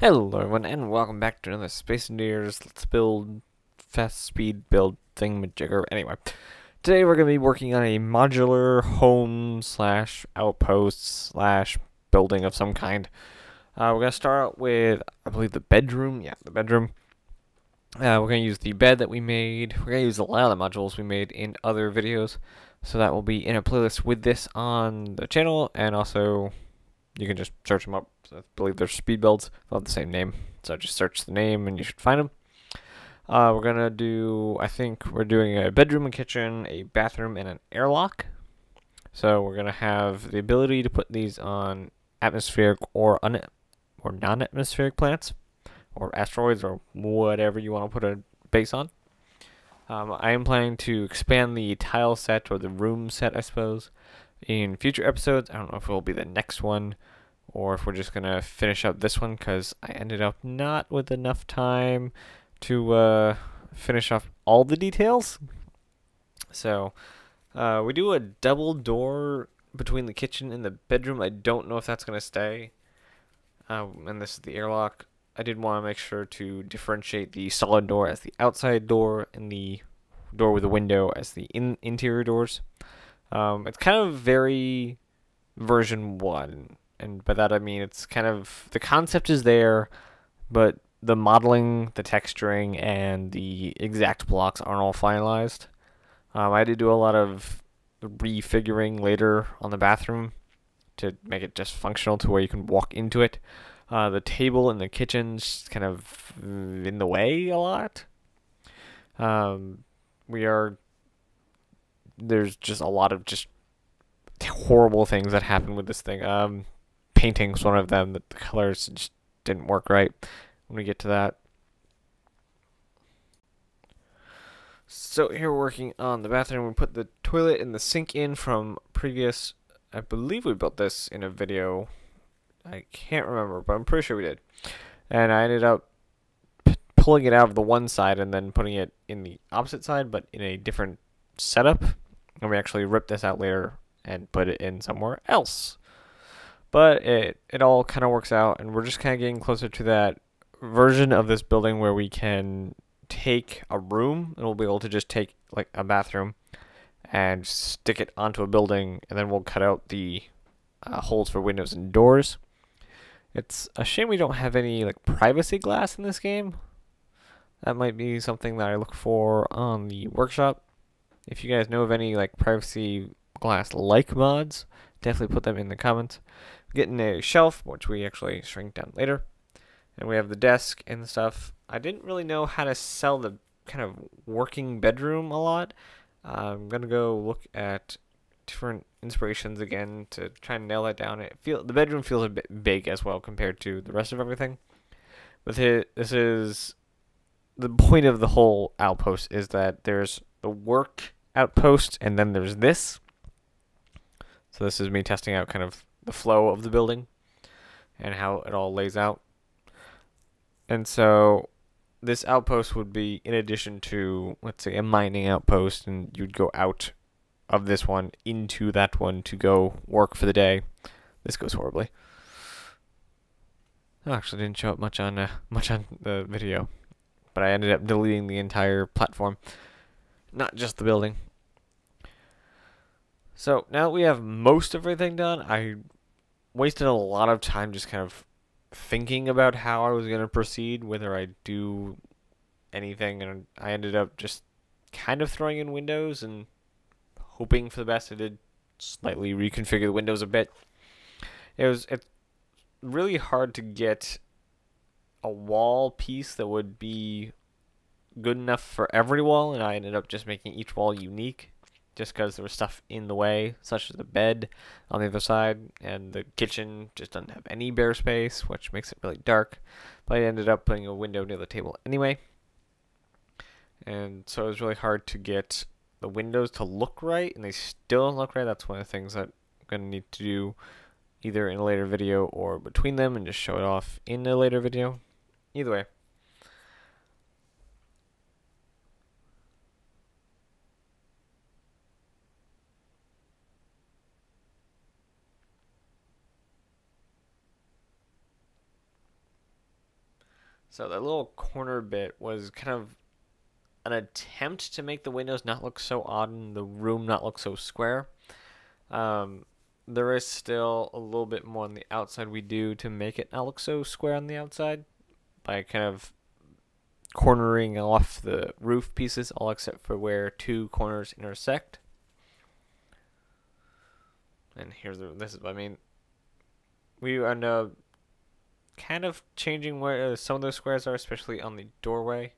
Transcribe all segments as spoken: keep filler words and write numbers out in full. Hello everyone and welcome back to another Space Engineers Let's Build Fast Speed Build Thingamajigger. Anyway, today we're going to be working on a modular home slash outpost slash building of some kind. Uh, we're going to start out with, I believe, the bedroom. Yeah, the bedroom. Uh, we're going to use the bed that we made. We're going to use a lot of the modules we made in other videos. So that will be in a playlist with this on the channel, and also you can just search them up. So I believe they're speed builds. They'll have the same name. So just search the name and you should find them. Uh, we're going to do, I think we're doing a bedroom and kitchen, a bathroom, and an airlock. So we're going to have the ability to put these on atmospheric or, un or non-atmospheric planets or asteroids or whatever you want to put a base on. Um, I am planning to expand the tile set or the room set, I suppose, in future episodes. I don't know if it will be the next one or if we're just going to finish up this one, because I ended up not with enough time to uh, finish off all the details. So uh, we do a double door between the kitchen and the bedroom. I don't know if that's going to stay. Uh, and this is the airlock. I did want to make sure to differentiate the solid door as the outside door and the door with a window as the in interior doors. Um, it's kind of very version one, and by that I mean it's kind of, the concept is there, but the modeling, the texturing, and the exact blocks aren't all finalized. Um, I did do a lot of refiguring later on the bathroom to make it just functional to where you can walk into it. Uh, the table in the kitchen's kind of in the way a lot. Um, we are... There's just a lot of just horrible things that happen with this thing. Um, painting's one of them. The colors just didn't work right when we get to that. So here we're working on the bathroom. We put the toilet and the sink in from previous... I believe we built this in a video... I can't remember, but I'm pretty sure we did. And I ended up p pulling it out of the one side and then putting it in the opposite side, but in a different setup. And we actually ripped this out later and put it in somewhere else. But it, it all kind of works out, and we're just kind of getting closer to that version of this building where we can take a room, and we'll be able to just take like a bathroom and stick it onto a building, and then we'll cut out the uh, holes for windows and doors. It's a shame we don't have any like privacy glass in this game. That might be something that I look for on the workshop. If you guys know of any like privacy glass like mods, definitely put them in the comments. We're getting a shelf, which we actually shrink down later. And we have the desk and stuff. I didn't really know how to sell the kind of working bedroom a lot. Uh, I'm going to go look at different inspirations again to try and nail that down. It feel the bedroom feels a bit big as well compared to the rest of everything. But this is the point of the whole outpost, is that there's the work outpost and then there's this. So this is me testing out kind of the flow of the building and how it all lays out. And so this outpost would be in addition to, let's say, a mining outpost, and you'd go out of this one into that one to go work for the day. This goes horribly. I actually didn't show up much on uh, much on the video, but I ended up deleting the entire platform, not just the building. So now that we have most of everything done, I wasted a lot of time just kind of thinking about how I was going to proceed, whether I do anything, and I ended up just kind of throwing in windows and hoping for the best. I did slightly reconfigure the windows a bit. It was it's really hard to get a wall piece that would be good enough for every wall, and I ended up just making each wall unique just because there was stuff in the way, such as the bed on the other side, and the kitchen just doesn't have any bare space, which makes it really dark. But I ended up putting a window near the table anyway. And so it was really hard to get the windows to look right, and they still don't look right. That's one of the things that I'm going to need to do either in a later video or between them, and just show it off in a later video. Either way. So that little corner bit was kind of an attempt to make the windows not look so odd and the room not look so square. Um, there is still a little bit more on the outside we do to make it not look so square on the outside by kind of cornering off the roof pieces, all except for where two corners intersect. And here's the, this is, I mean, we end up kind of changing where some of those squares are, especially on the doorway.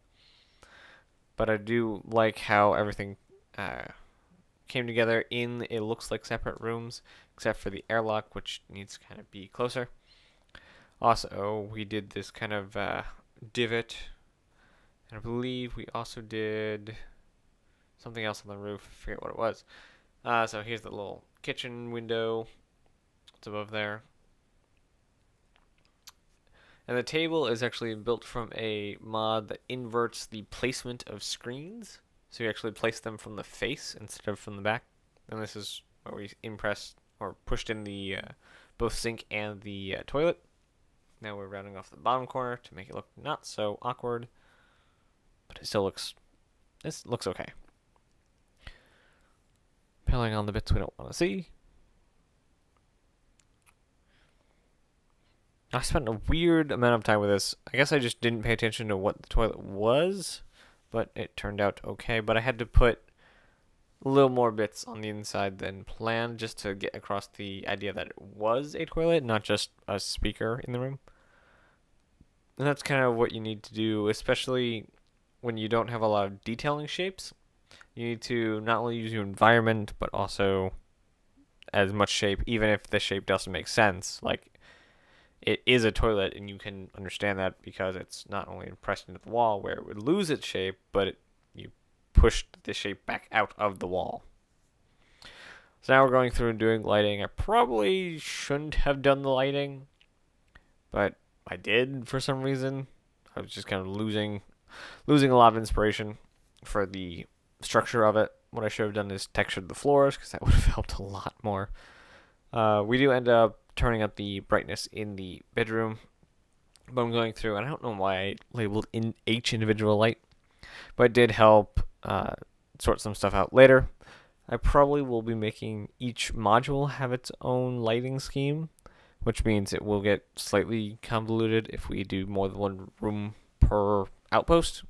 But I do like how everything uh, came together in, it looks like separate rooms, except for the airlock, which needs to kind of be closer. Also, we did this kind of uh, divot. And I believe we also did something else on the roof. I forget what it was. Uh, so here's the little kitchen window. It's above there. And the table is actually built from a mod that inverts the placement of screens. So you actually place them from the face instead of from the back. And this is where we impressed or pushed in the uh, both sink and the uh, toilet. Now we're rounding off the bottom corner to make it look not so awkward. But it still looks, this looks okay. Piling on the bits we don't want to see. I spent a weird amount of time with this. I guess I just didn't pay attention to what the toilet was, but it turned out okay. But I had to put a little more bits on the inside than planned just to get across the idea that it was a toilet, not just a speaker in the room. And that's kind of what you need to do, especially when you don't have a lot of detailing shapes. You need to not only use your environment, but also as much shape, even if the shape doesn't make sense. Like, it is a toilet, and you can understand that because it's not only pressed into the wall where it would lose its shape, but it, you pushed the shape back out of the wall. So now we're going through and doing lighting. I probably shouldn't have done the lighting, but I did for some reason. I was just kind of losing, losing a lot of inspiration for the structure of it. What I should have done is textured the floors because that would have helped a lot more. Uh, we do end up turning up the brightness in the bedroom, but I'm going through, and I don't know why I labeled in each individual light, but it did help uh, sort some stuff out later. I probably will be making each module have its own lighting scheme, which means it will get slightly convoluted if we do more than one room per outpost.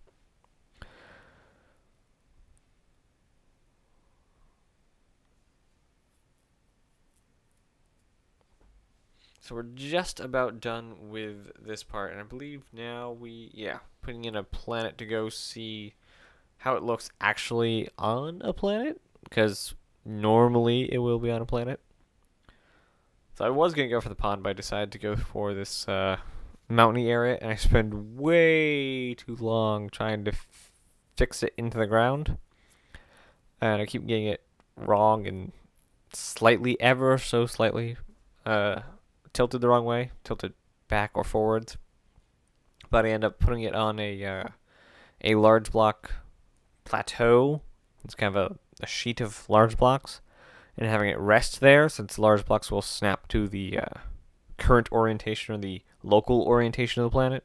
So we're just about done with this part, and I believe now we, yeah, putting in a planet to go see how it looks actually on a planet, because normally it will be on a planet. So I was going to go for the pond, but I decided to go for this uh, mountainy area, and I spend way too long trying to f fix it into the ground, and I keep getting it wrong and slightly, ever so slightly, uh... tilted the wrong way, tilted back or forwards, but I end up putting it on a uh, a large block plateau. It's kind of a, a sheet of large blocks, and having it rest there, since large blocks will snap to the uh, current orientation or the local orientation of the planet.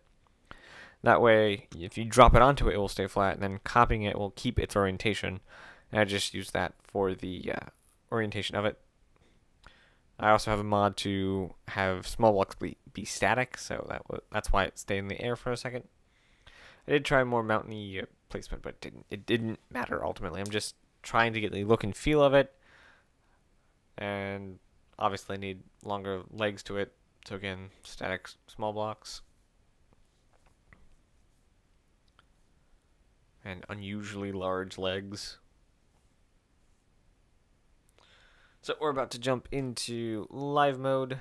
That way, if you drop it onto it, it will stay flat, and then copying it will keep its orientation, and I just use that for the uh, orientation of it. I also have a mod to have small blocks be, be static, so that w that's why it stayed in the air for a second. I did try more mountainy placement, but it didn't, it didn't matter ultimately. I'm just trying to get the look and feel of it, and obviously I need longer legs to it, so again, static small blocks. And unusually large legs. So we're about to jump into live mode,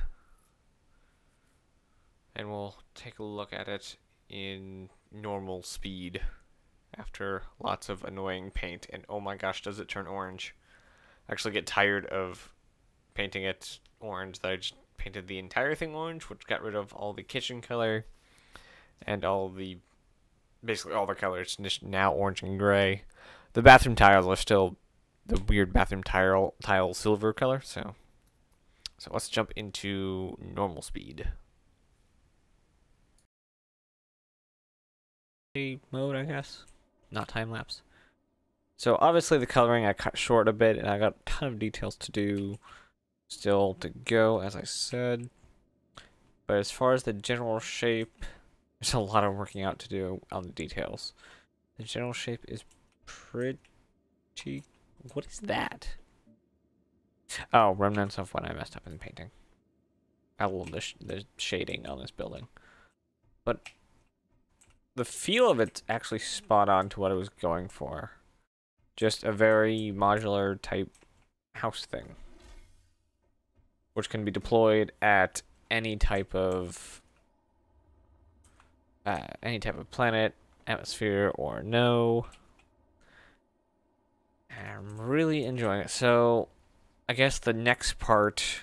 and we'll take a look at it in normal speed after lots of annoying paint, and oh my gosh, does it turn orange. I actually get tired of painting it orange, that I just painted the entire thing orange, which got rid of all the kitchen color and all the, basically all the colors, now orange and gray. The bathroom tiles are still the weird bathroom tile tile silver color, so so let's jump into normal speed. mode, I guess. Not time lapse. So obviously the coloring I cut short a bit, and I got a ton of details to do still to go, as I said. But as far as the general shape, there's a lot of working out to do on the details. The general shape is pretty... What is that? Oh, remnants of what I messed up in painting. I love the, sh the shading on this building. But the feel of it's actually spot on to what I was going for. Just a very modular type house thing, which can be deployed at any type of uh, any type of planet, atmosphere, or no. I'm really enjoying it. So I guess the next part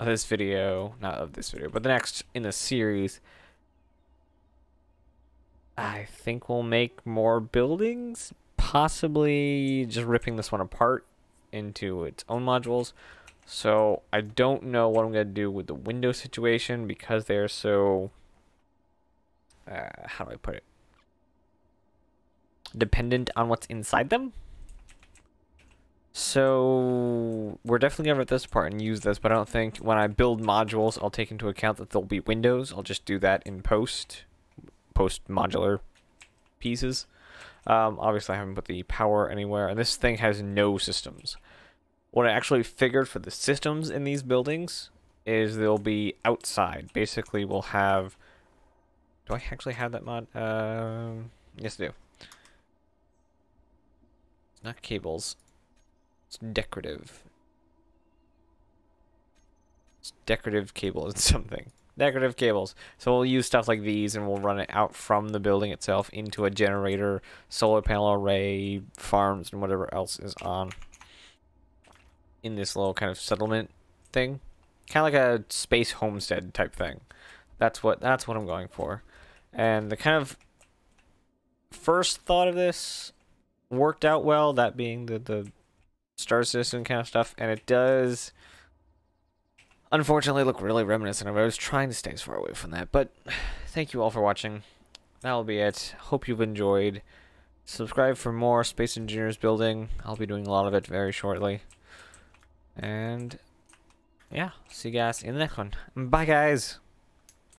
of this video, not of this video, but the next in the series, I think we'll make more buildings, possibly just ripping this one apart into its own modules. So I don't know what I'm going to do with the window situation, because they're so, uh, how do I put it? Dependent on what's inside them. So we're definitely going to rip this apart and use this, but I don't think when I build modules, I'll take into account that there'll be windows. I'll just do that in post, post modular pieces. Um, obviously I haven't put the power anywhere, and this thing has no systems. What I actually figured for the systems in these buildings is they'll be outside. Basically, we'll have... Do I actually have that mod? Uh, yes, I do. It's not cables. It's decorative. It's decorative cables and something. Decorative cables. So we'll use stuff like these, and we'll run it out from the building itself into a generator, solar panel array, farms, and whatever else is on in this little kind of settlement thing, kind of like a space homestead type thing. That's what that's what I'm going for. And the kind of first thought of this worked out well, that being the the star system kind of stuff, and it does unfortunately look really reminiscent of it. I was trying to stay as far away from that, but thank you all for watching. That'll be it. Hope you've enjoyed. Subscribe for more Space Engineers building. I'll be doing a lot of it very shortly. And yeah, see you guys in the next one. Bye, guys.